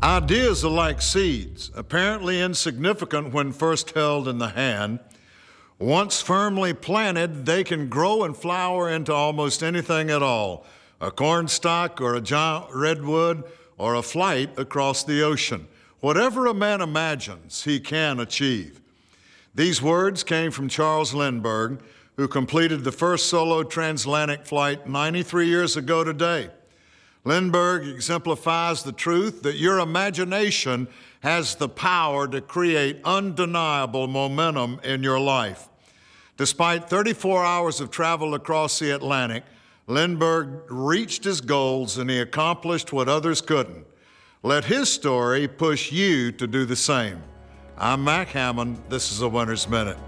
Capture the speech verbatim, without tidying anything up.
Ideas are like seeds, apparently insignificant when first held in the hand. Once firmly planted, they can grow and flower into almost anything at all, a cornstalk or a giant redwood or a flight across the ocean. Whatever a man imagines, he can achieve. These words came from Charles Lindbergh, who completed the first solo transatlantic flight ninety-three years ago today. Lindbergh exemplifies the truth that your imagination has the power to create undeniable momentum in your life. Despite thirty-four hours of travel across the Atlantic, Lindbergh reached his goals and he accomplished what others couldn't. Let his story push you to do the same. I'm Mac Hammond. This is A Winner's Minute.